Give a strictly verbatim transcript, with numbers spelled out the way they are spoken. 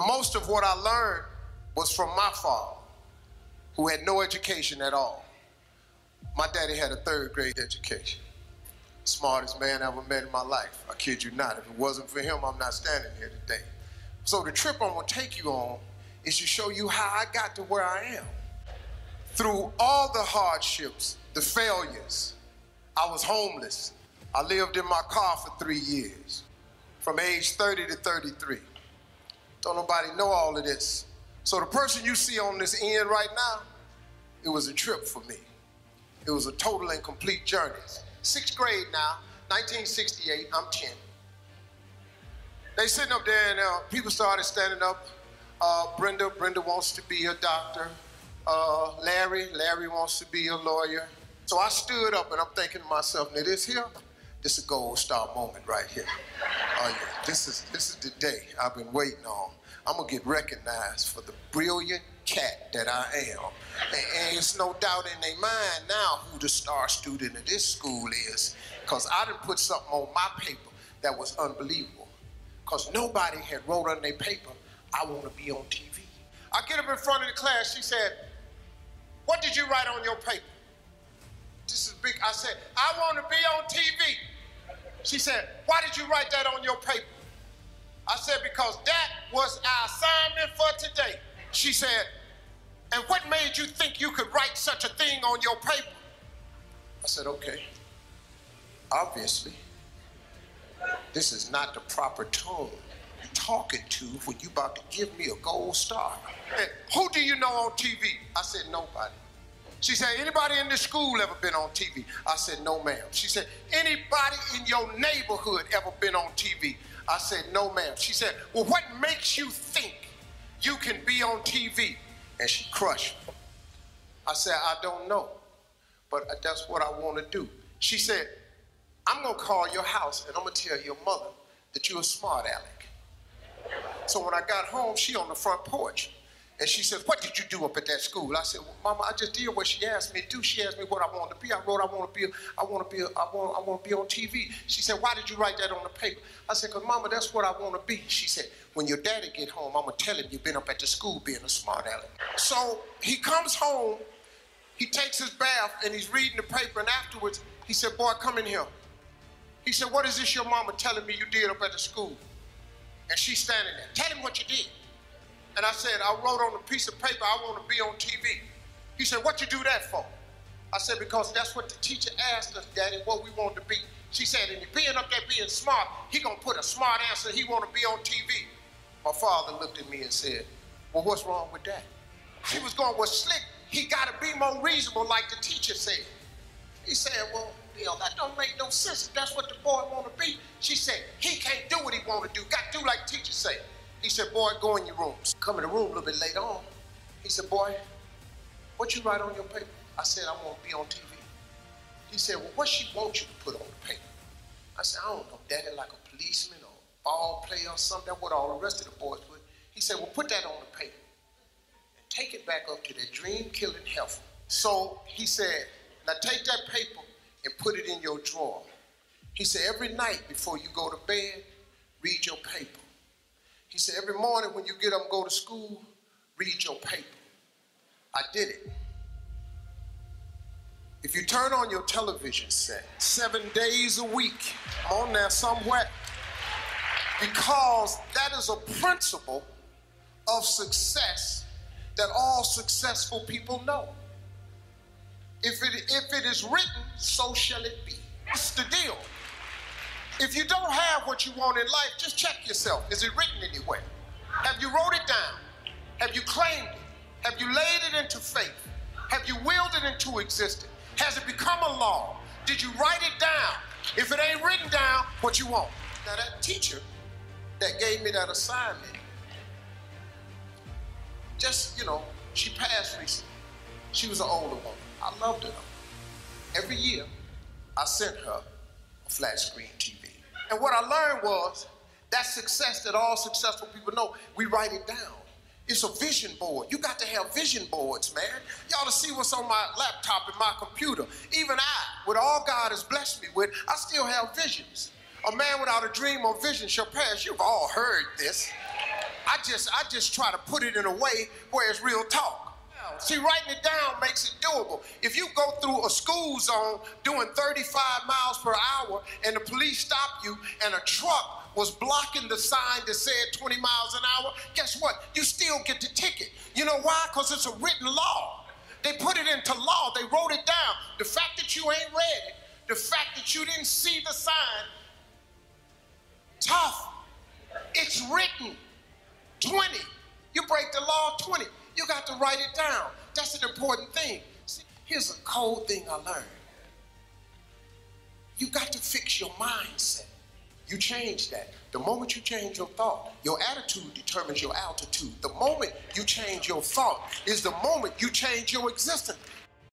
The most of what I learned was from my father, who had no education at all. My daddy had a third grade education. Smartest man I ever met in my life. I kid you not. If it wasn't for him, I'm not standing here today. So the trip I'm going to take you on is to show you how I got to where I am. Through all the hardships, the failures, I was homeless. I lived in my car for three years, from age thirty to thirty-three. Don't nobody know all of this. So the person you see on this end right now, it was a trip for me. It was a total and complete journey. Sixth grade now, nineteen sixty-eight, I'm ten. They sitting up there and uh, people started standing up. Uh, Brenda, Brenda wants to be a doctor. Uh, Larry, Larry wants to be a lawyer. So I stood up and I'm thinking to myself, now this here, this is a gold star moment right here. Oh yeah, this is, this is the day I've been waiting on. I'm gonna get recognized for the brilliant cat that I am. And, and it's no doubt in their mind now who the star student of this school is, because I done put something on my paper that was unbelievable, because nobody had wrote on their paper, I want to be on T V. I get up in front of the class, she said, what did you write on your paper? This is big. I said, I want to be on T V. She said, why did you write that on your paper? I said, because that was our assignment for today. She said, and what made you think you could write such a thing on your paper? I said, okay, obviously, this is not the proper tone you're talking to when you about to give me a gold star. And who do you know on T V? I said, nobody. She said, anybody in this school ever been on T V? I said, no, ma'am. She said, anybody in your neighborhood ever been on T V? I said, no, ma'am. She said, well, what makes you think you can be on T V? And she crushed me. I said, I don't know, but that's what I want to do. She said, I'm going to call your house and I'm going to tell your mother that you're a smart aleck. So when I got home, she on the front porch. And she said, what did you do up at that school? I said, well, Mama, I just did what she asked me to do. She asked me what I wanted to be. I wrote, I want to be, I want to be, I want, I want to be on T V. She said, why did you write that on the paper? I said, because Mama, that's what I want to be. She said, when your daddy get home, I'm going to tell him you've been up at the school being a smart aleck. So he comes home, he takes his bath, and he's reading the paper. And afterwards, he said, boy, come in here. He said, what is this your mama telling me you did up at the school? And she's standing there. Tell him what you did. And I said, I wrote on a piece of paper, I want to be on T V. He said, what you do that for? I said, because that's what the teacher asked us, Daddy, what we wanted to be. She said, and being up there being smart, he gonna put a smart answer, he want to be on T V. My father looked at me and said, well, what's wrong with that? He was going, well, Slick, he gotta be more reasonable like the teacher said. He said, well, Bill, that don't make no sense. If that's what the boy want to be. She said, he can't do what he want to do, got to do like the teacher said. He said, boy, go in your room. Come in the room a little bit later on. He said, boy, what you write on your paper? I said, I'm going to be on T V. He said, well, what she want you to put on the paper? I said, I don't know, Daddy, like a policeman or a ball player or something. That's what all the rest of the boys put. He said, well, put that on the paper and take it back up to that dream-killing heifer. So he said, now take that paper and put it in your drawer. He said, every night before you go to bed, read your paper. He said, every morning when you get up and go to school, read your paper. I did it. If you turn on your television set, seven days a week, I'm on there somewhere, because that is a principle of success that all successful people know. If it, if it is written, so shall it be. That's the deal. If you don't have what you want in life, just check yourself. Is it written anywhere? Have you wrote it down? Have you claimed it? Have you laid it into faith? Have you willed it into existence? Has it become a law? Did you write it down? If it ain't written down, what you want? Now that teacher that gave me that assignment, just, you know, she passed recently. She was an older woman. I loved her. Every year, I sent her a flat screen T V. And what I learned was that success that all successful people know, we write it down. It's a vision board. You got to have vision boards, man. Y'all to see what's on my laptop and my computer. Even I, with all God has blessed me with, I still have visions. A man without a dream or vision shall perish. You've all heard this. I just, I just try to put it in a way where it's real talk. See, writing it down makes it doable. If you go through a school zone doing thirty-five miles per hour and the police stop you and a truck was blocking the sign that said twenty miles an hour, guess what? You still get the ticket. You know why? Because it's a written law. They put it into law. They wrote it down. The fact that you ain't read it, the fact that you didn't see the sign, tough. It's written. twenty. You break the law, twenty. You got to write it down. That's an important thing. See, here's a cold thing I learned. You got to fix your mindset. You change that. The moment you change your thought, your attitude determines your altitude. The moment you change your thought is the moment you change your existence.